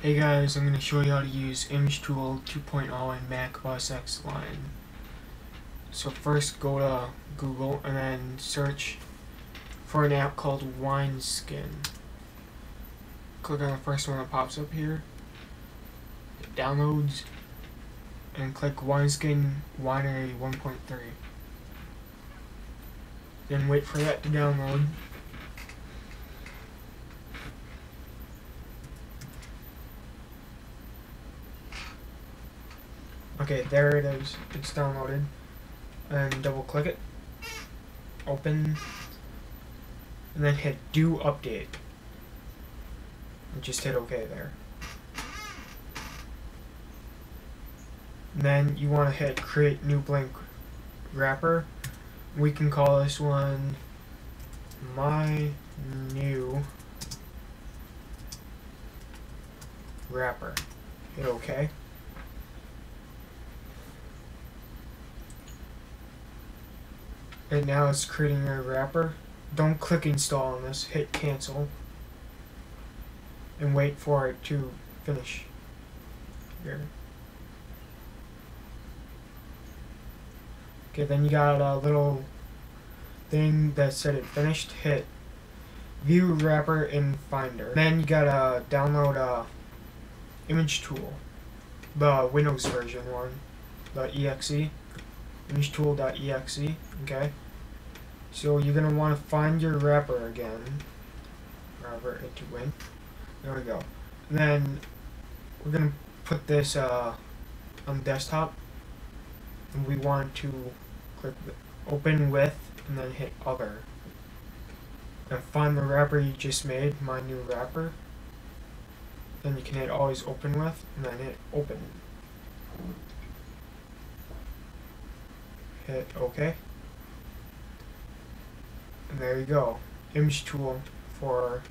Hey guys, I'm going to show you how to use ImageTool 2.0 in Mac OS X Lion. So first go to Google and then search for an app called Wineskin. Click on the first one that pops up here. It downloads and click Wineskin Winery 1.3. Then wait for that to download. Okay, there it is. It's downloaded. And double click it. Open. And then hit Do Update. And just hit OK there. And then you want to hit Create New Blank Wrapper. We can call this one My New Wrapper. Hit OK. And now it's creating a wrapper. Don't click install on this, hit cancel and wait for it to finish here. Okay, then you got a little thing that said it finished. Hit view wrapper in Finder. Then you gotta download ImageTool, the Windows version one, the .exe. ImageTool.exe, okay? So you're gonna want to find your wrapper again, wherever it went. There we go. And then we're gonna put this on desktop, and we want to click open with, and then hit other, and find the wrapper you just made, My New Wrapper. Then you can hit always open with, and then hit open. Hit OK. And there you go. ImageTool for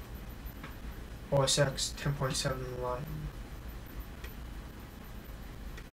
OS X 10.7 Lion.